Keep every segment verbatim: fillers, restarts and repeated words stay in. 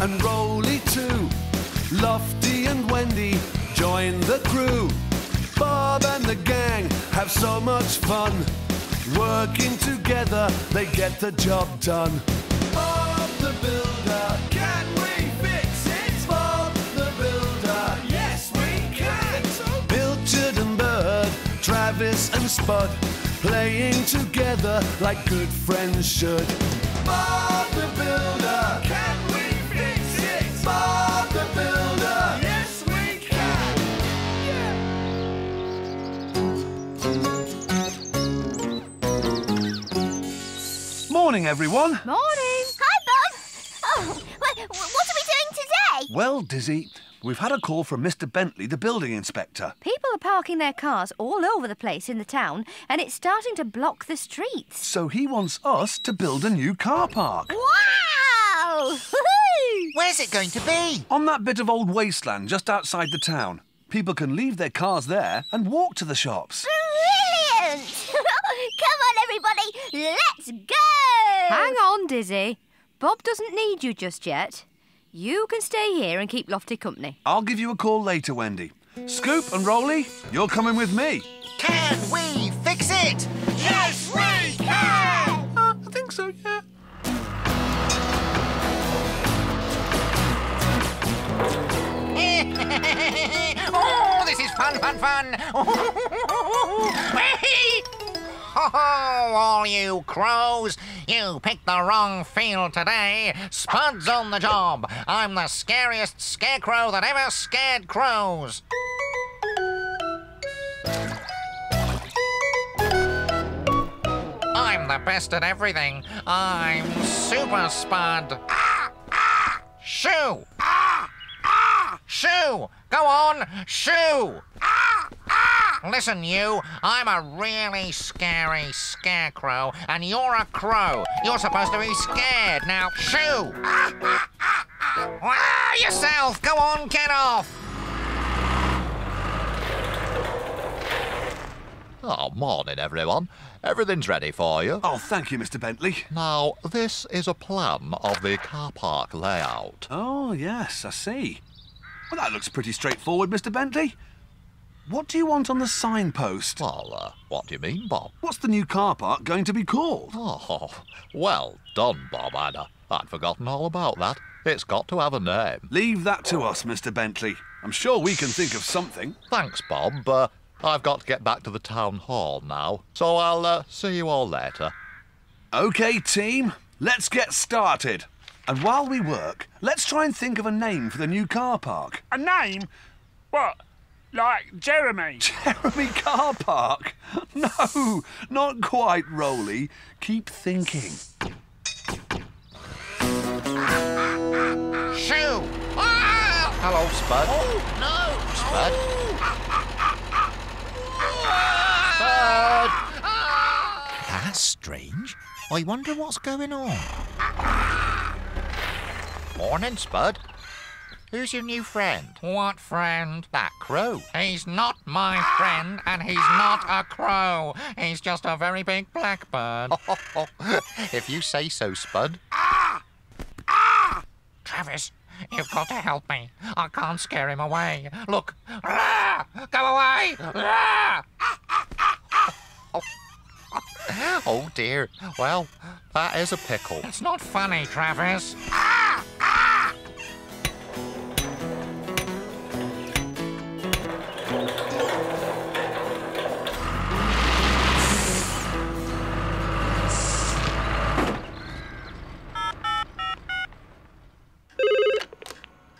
and Roley too. Lofty and Wendy join the crew. Bob and the gang have so much fun. Working together, they get the job done. Bob the Builder, can we fix it? Bob the Builder, yes we can. Pilchard and Bird, Travis and Spud, playing together like good friends should. Bob the Builder, can we fix it? Bob the Builder, yes we can. Yeah. Morning, everyone. Morning. Hi, Bob. Oh, well, what are we doing today? Well, Dizzy, we've had a call from Mr Bentley, the building inspector. People are parking their cars all over the place in the town and it's starting to block the streets. So he wants us to build a new car park. Wow! Where's it going to be? On that bit of old wasteland just outside the town. People can leave their cars there and walk to the shops. Brilliant! Come on, everybody, let's go! Hang on, Dizzy. Bob doesn't need you just yet. You can stay here and keep Lofty company. I'll give you a call later, Wendy. Scoop and Roley, you're coming with me. Can we fix it? Yes, we can! Uh, I think so, yeah. Oh, this is fun, fun, fun! Oh, all you crows, you picked the wrong field today. Spud's on the job. I'm the scariest scarecrow that ever scared crows. I'm the best at everything. I'm Super Spud. Ah, ah, shoo! Ah, ah, shoo! Go on, shoo! Ah, ah! Listen, you, I'm a really scary scarecrow, and you're a crow. You're supposed to be scared. Now, shoo! Ah, ah, ah, ah. Ah, yourself! Go on, get off! Oh, morning, everyone. Everything's ready for you. Oh, thank you, Mr Bentley. Now, this is a plan of the car park layout. Oh, yes, I see. Well, that looks pretty straightforward, Mr Bentley. What do you want on the signpost? Well, uh, what do you mean, Bob? What's the new car park going to be called? Oh, well done, Bob, Anna. I'd forgotten all about that. It's got to have a name. Leave that to us, Mr Bentley. I'm sure we can think of something. Thanks, Bob. Uh, I've got to get back to the town hall now, so I'll uh, see you all later. OK, team, let's get started. And while we work, let's try and think of a name for the new car park. A name? What? Like Jeremy. Jeremy Car Park? No, not quite, Roley. Keep thinking. Shoo! Ah! Hello, Spud. Oh, no! Spud. Oh. Spud! Ah! That's strange. I wonder what's going on. Morning, Spud. Who's your new friend? What friend? That crow. He's not my friend and he's not a crow. He's just a very big blackbird. If you say so, Spud. Ah! Ah! Travis, you've got to help me. I can't scare him away. Look. Rah! Go away! Rah! Oh, dear. Well, that is a pickle. It's not funny, Travis. Ah! Ah!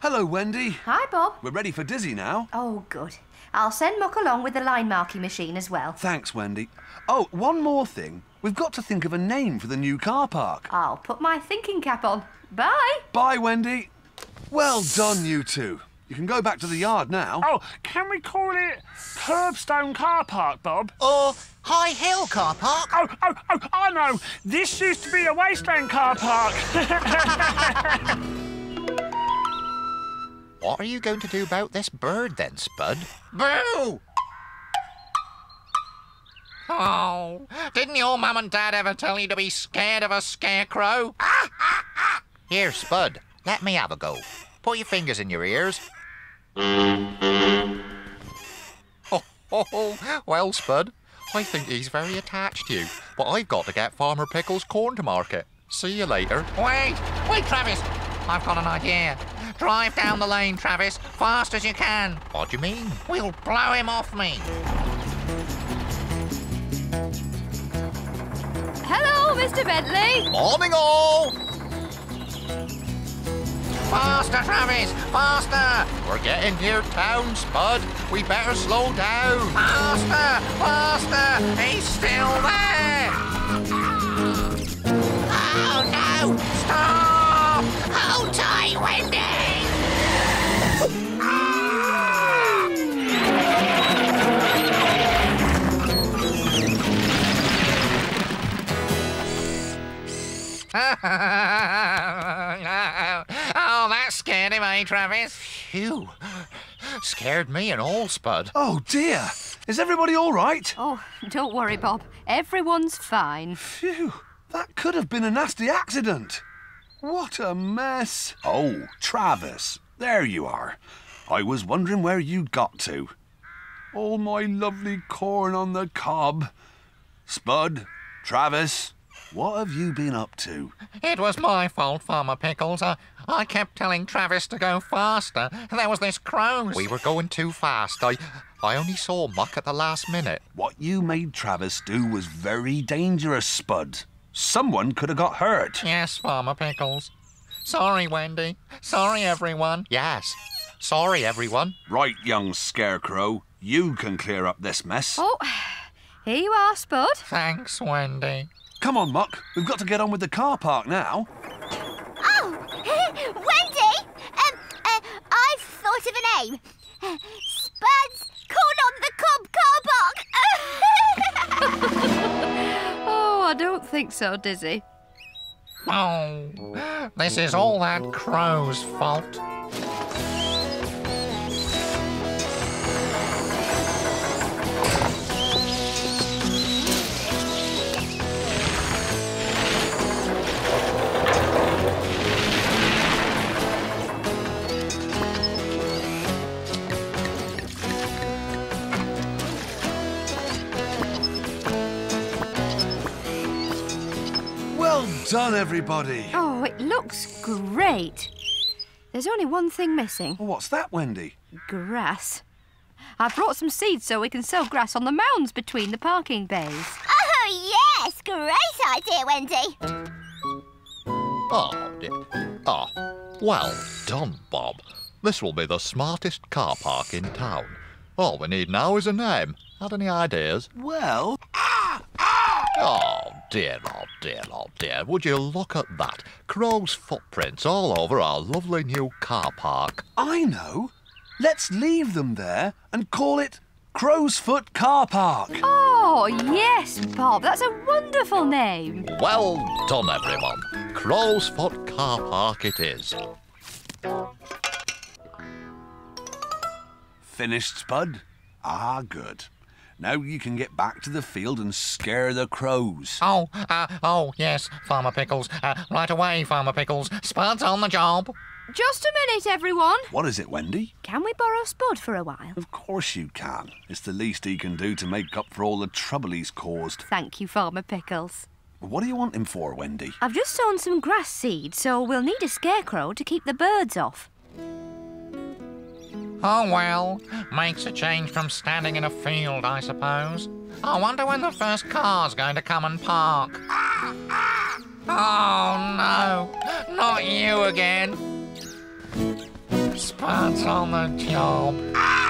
Hello, Wendy. Hi, Bob. We're ready for Dizzy now. Oh, good. I'll send Muck along with the line marking machine as well. Thanks, Wendy. Oh, one more thing. We've got to think of a name for the new car park. I'll put my thinking cap on. Bye. Bye, Wendy. Well done, you two. You can go back to the yard now. Oh, can we call it Curbstone Car Park, Bob? Or High Hill Car Park? Oh, oh, oh, I know. This used to be a Waystone car park. What are you going to do about this bird then, Spud? Boo! Oh, didn't your mum and dad ever tell you to be scared of a scarecrow? Here, Spud, Let me have a go. Put your fingers in your ears. Oh, oh, oh. Well, Spud, I think he's very attached to you, but I've got to get Farmer Pickles' corn to market. See you later. Wait! Wait, Travis! I've got an idea. Drive down the lane, Travis, fast as you can. What do you mean? We'll blow him off me. Hello, Mr Bentley. Morning, all. Faster, Travis, faster. We're getting near town, Spud. We better slow down. Faster, faster. He's still there. Oh, no. Stop. Hold tight, Wendy. Oh, that scared him, eh, Travis? Phew. Scared me and all, Spud. Oh, dear. Is everybody all right? Oh, don't worry, Bob. Everyone's fine. Phew. That could have been a nasty accident. What a mess. Oh, Travis. There you are. I was wondering where you got to. All my lovely corn on the cob. Spud, Travis... what have you been up to? It was my fault, Farmer Pickles. I, I kept telling Travis to go faster. There was this crow's... We were going too fast. I, I only saw Muck at the last minute. What you made Travis do was very dangerous, Spud. Someone could have got hurt. Yes, Farmer Pickles. Sorry, Wendy. Sorry, everyone. Yes. Sorry, everyone. Right, young scarecrow. You can clear up this mess. Oh, here you are, Spud. Thanks, Wendy. Come on, Muck. We've got to get on with the car park now. Oh, Wendy! Um, uh, I've thought of a name. Spud's Corn on the Cob Car Park. Oh, I don't think so, Dizzy. Oh, this is all that crow's fault. Done, everybody. Oh, it looks great. There's only one thing missing. What's that, Wendy? Grass. I've brought some seeds so we can sow grass on the mounds between the parking bays. Oh, yes! Great idea, Wendy. Oh, dear. Oh, well done, Bob. This will be the smartest car park in town. All we need now is a name. Had any ideas? Well... Ah! Ah! Oh, dear, oh, dear, oh, dear. Would you look at that? Crow's footprints all over our lovely new car park. I know. Let's leave them there and call it Crow's Foot Car Park. Oh, yes, Bob. That's a wonderful name. Well done, everyone. Crow's Foot Car Park it is. Finished, Spud? Ah, good. Now you can get back to the field and scare the crows. Oh, uh, oh, yes, Farmer Pickles. Uh, right away, Farmer Pickles. Spud's on the job. Just a minute, everyone. What is it, Wendy? Can we borrow Spud for a while? Of course you can. It's the least he can do to make up for all the trouble he's caused. Thank you, Farmer Pickles. What do you want him for, Wendy? I've just sown some grass seed, so we'll need a scarecrow to keep the birds off. Oh, well, makes a change from standing in a field, I suppose. I wonder when the first car's going to come and park. Ah, ah. Oh, no, not you again. Spud's on the job. Ah.